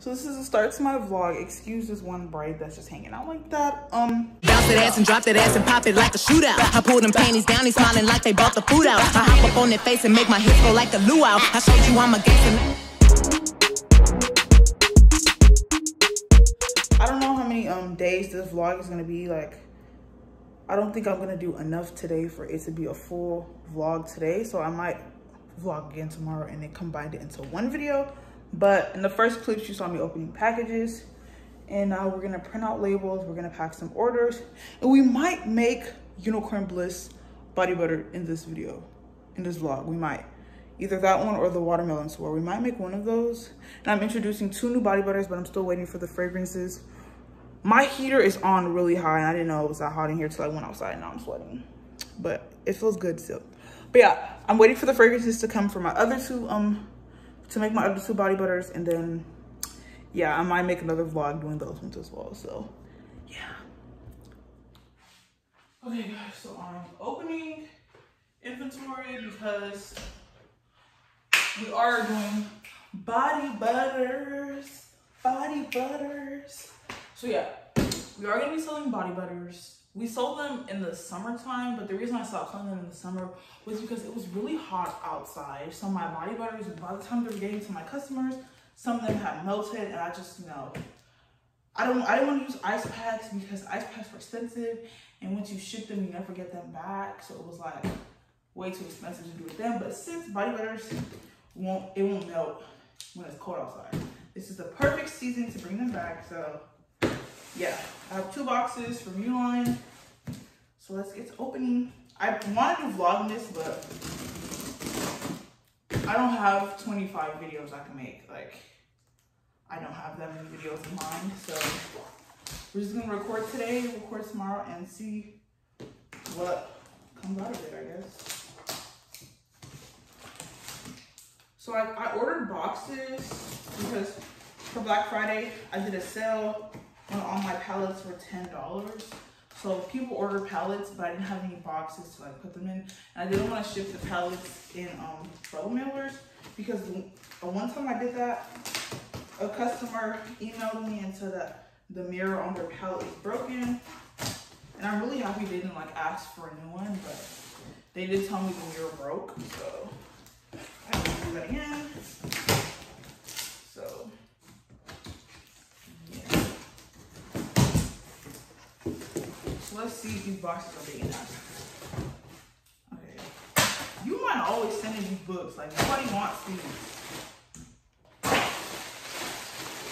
So this is the start to my vlog. Excuse this one braid that's just hanging out like that. Bounce that ass and drop that ass and pop it like a shootout. I pull them panties down, they smiling like they bought the food out. I hop up on their face and make my hips go like a luau. I showed you I'm a gangster. I don't know how many days this vlog is gonna be. Like, I don't think I'm gonna do enough today for it to be a full vlog today. So I might vlog again tomorrow and then combine it into one video. But in the first clips, you saw me opening packages, and now we're gonna print out labels, we're gonna pack some orders, and we might make Unicorn Bliss body butter in this video, in this vlog. We might, either that one or the watermelon swirl. We might make one of those. And I'm introducing 2 new body butters, but I'm still waiting for the fragrances. My heater is on really high, and I didn't know it was that hot in here till I went outside, and now I'm sweating. But it feels good still. But yeah, I'm waiting for the fragrances to come for my other 2, to make my other 2 body butters, and then yeah, I might make another vlog doing those ones as well. So yeah. Okay guys, so I'm opening inventory because we are doing body butters. So yeah, we are gonna be selling body butters. We sold them in the summertime, but the reason I stopped selling them in the summer was because it was really hot outside. So my body butters, by the time they were getting to my customers, some of them had melted, and I just, no. I didn't want to use ice packs because ice packs were expensive, and once you ship them, you never get them back. So it was like way too expensive to do with them. But since body butters won't melt when it's cold outside, this is the perfect season to bring them back. So yeah, I have 2 boxes from Uline. So let's get to opening. I want to do vlogging this, but I don't have 25 videos I can make. Like, I don't have that many videos in mind. So we're just gonna record today, record tomorrow, and see what comes out of it, I guess. So I ordered boxes because for Black Friday, I did a sale when all my pallets were $10. So people order pallets, but I didn't have any boxes to like put them in. And I didn't want to ship the pallets in roll mailers because one time I did that, a customer emailed me and said that the mirror on their pallet is broken. And I'm really happy they didn't like ask for a new one, but they did tell me the mirror broke. So I didn't do that again. So let's see if these boxes are big enough. Okay. You might always send in these books. Like, nobody wants these.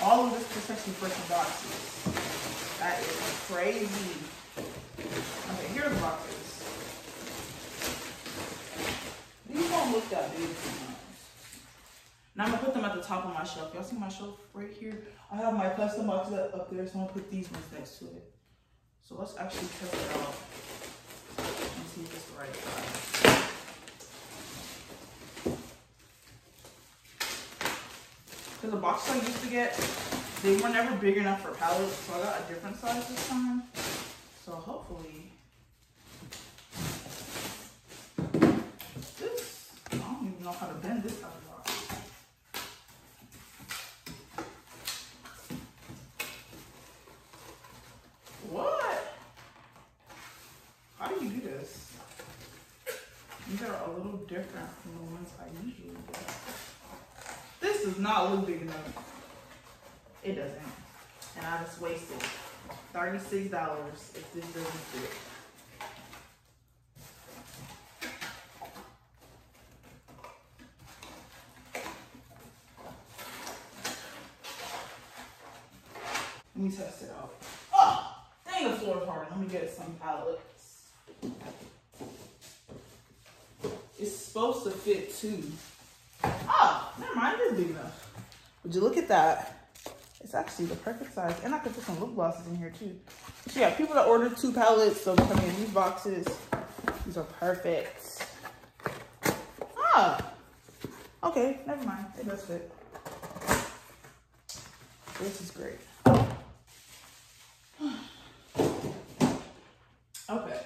All of this protection freaking boxes. That is crazy. Okay, here are the boxes. These don't look that big. Now I'm going to put them at the top of my shelf. Y'all see my shelf right here? I have my custom boxes up there, so I'm going to put these ones next to it. So let's actually test it out and see if it's the right size. Because the boxes I used to get, they were never big enough for pallets, so I got a different size this time. So hopefully, this, I don't even know how to bend this out of the box. Different from the ones I usually do. This does not look big enough. It doesn't. And I just wasted $36 if this doesn't fit. Let me test it out. Oh, dang, the floor is hard. Let me get some pallets. It's supposed to fit 2. Ah, never mind, it's big enough. Would you look at that? It's actually the perfect size. And I could put some lip glosses in here too. So yeah, people that ordered 2 pallets, so come in these boxes. These are perfect. Ah, okay, never mind. It does fit. This is great. Okay,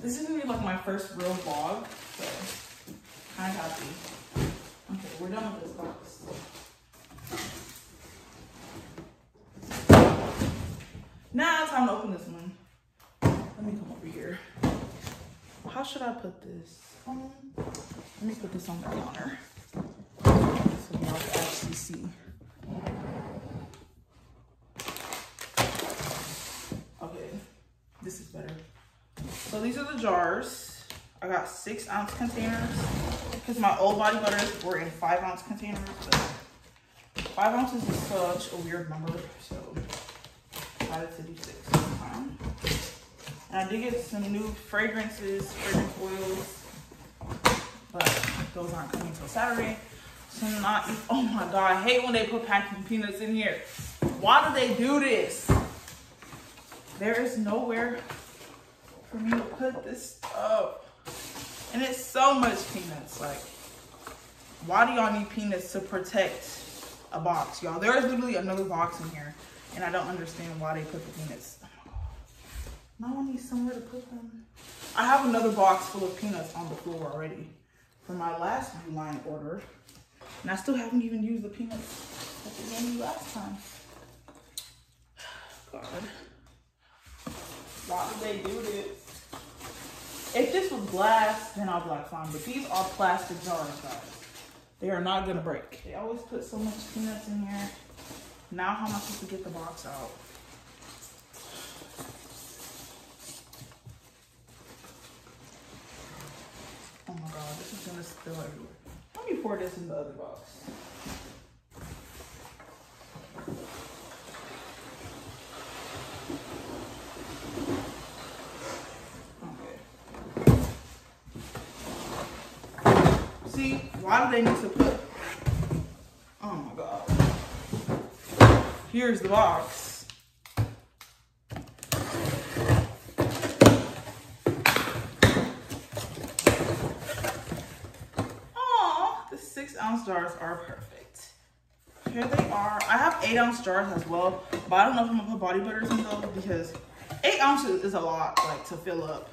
this is gonna be like my first real vlog. So, kind of happy. Okay, we're done with this box. time to open this one. Let me come over here. How should I put this on? Let me put this on the counter so y'all can actually see. Okay, this is better. So these are the jars. I got 6-ounce containers because my old body butters were in 5-ounce containers, but 5 ounces is such a weird number, so I decided to do 6 this time. And I did get some new fragrances, fragrance oils, but those aren't coming until Saturday. So not, oh my God, I hate when they put packing peanuts in here. Why do they do this? There is nowhere for me to put this up. And it's so much peanuts. Like, why do y'all need peanuts to protect a box, y'all? There is literally another box in here, and I don't understand why they put the peanuts. Now I need somewhere to put them. I have another box full of peanuts on the floor already from my last Uline order. And I still haven't even used the peanuts that they gave me last time. God. Why did they do this? If this was glass, then I'll black fine. But these are plastic jars, guys. They are not gonna break. They always put so much peanuts in here. Now how am I supposed to get the box out? Oh my God, this is gonna spill everywhere. Let me pour this in the other box. Okay. See, why do they need to put? Oh my God. Here's the box. Jars are perfect. Here they are. I have 8-ounce jars as well, but I don't know if I'm gonna put body butters in those because 8 ounces is a lot, like, to fill up.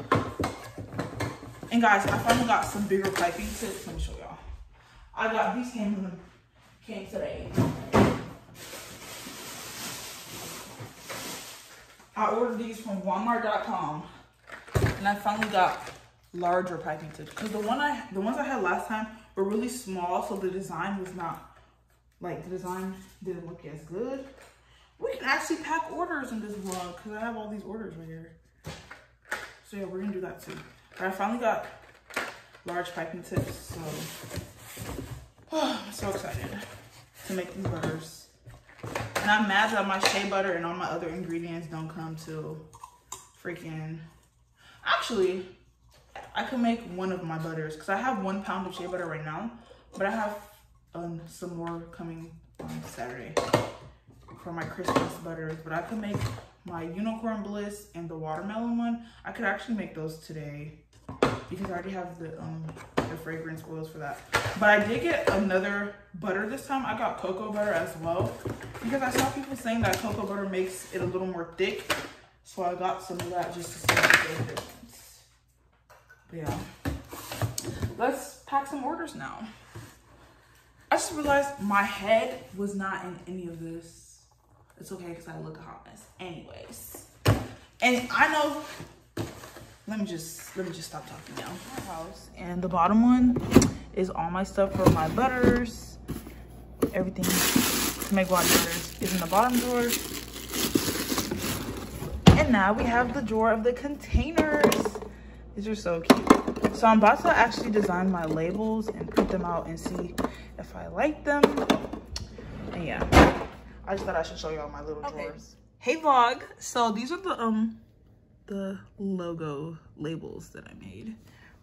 And guys, I finally got some bigger piping tips. Let me show y'all. I got these came today. I ordered these from Walmart.com, and I finally got larger piping tips because the ones I had last time were really small, so the design was not, like, the design didn't look as good. We can actually pack orders in this vlog because I have all these orders right here. So yeah, we're gonna do that too. But I finally got large piping tips, so I'm so excited to make these butters. And I'm mad that my shea butter and all my other ingredients don't come till freaking, actually, I could make one of my butters because I have 1 pound of shea butter right now, but I have some more coming on Saturday for my Christmas butters. But I could make my unicorn bliss and the watermelon one. I could actually make those today because I already have the fragrance oils for that. But I did get another butter this time. I got cocoa butter as well because I saw people saying that cocoa butter makes it a little more thick. So I got some of that just to see if it's good. But yeah, let's pack some orders now. I just realized my head was not in any of this. It's okay because I look a hot mess anyways. And I know, let me just stop talking now. My house, and the bottom one is all my stuff for my butters. Everything to make body butters is in the bottom drawer. And now we have the drawer of the containers. These are so cute. So I'm about to actually design my labels and print them out and see if I like them. And yeah, I just thought I should show y'all my little drawers. Hey vlog. So these are the logo labels that I made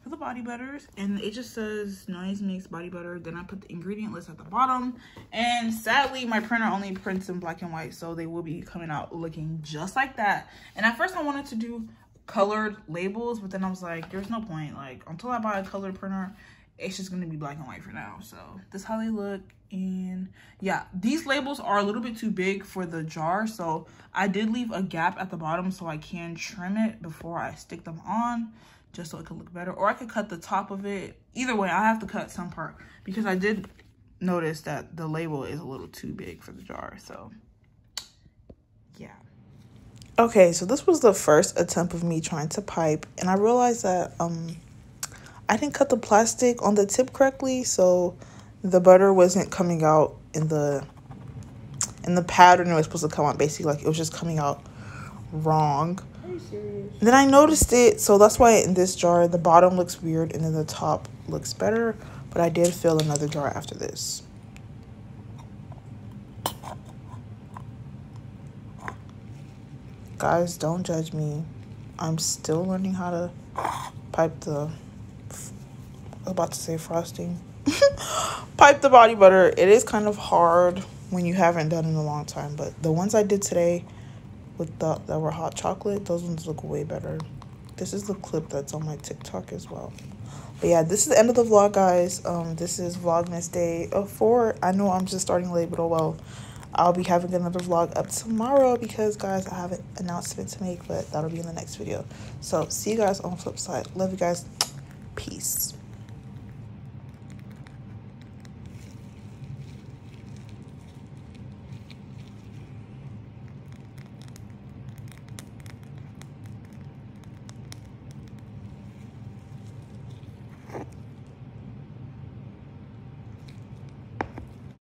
for the body butters. And it just says Nonye's makes body butter. Then I put the ingredient list at the bottom. And sadly, my printer only prints in black and white. So they will be coming out looking just like that. And at first I wanted to do colored labels, but then I was like, there's no point, like, until I buy a colored printer, it's just gonna be black and white for now. So this is how they look. And yeah, these labels are a little bit too big for the jar, so I did leave a gap at the bottom so I can trim it before I stick them on, just so it could look better. Or I could cut the top of it. Either way, I have to cut some part because I did notice that the label is a little too big for the jar. So yeah, Okay, so this was the first attempt of me trying to pipe, and I realized that I didn't cut the plastic on the tip correctly, so the butter wasn't coming out in the pattern it was supposed to come out. Basically, like, it was just coming out wrong. Are you serious? Then I noticed it, so that's why in this jar the bottom looks weird and then the top looks better. But I did fill another jar after this. Guys, don't judge me. I'm still learning how to pipe the... I'm about to say frosting. Pipe the body butter. It is kind of hard when you haven't done it in a long time. But the ones I did today with that were hot chocolate, those ones look way better. This is the clip that's on my TikTok as well. But yeah, this is the end of the vlog, guys. This is Vlogmas Day 4. I know I'm just starting late, but oh well. I'll be having another vlog up tomorrow because, guys, I have an announcement to make, but that'll be in the next video. So, see you guys on the flip side. Love you guys. Peace.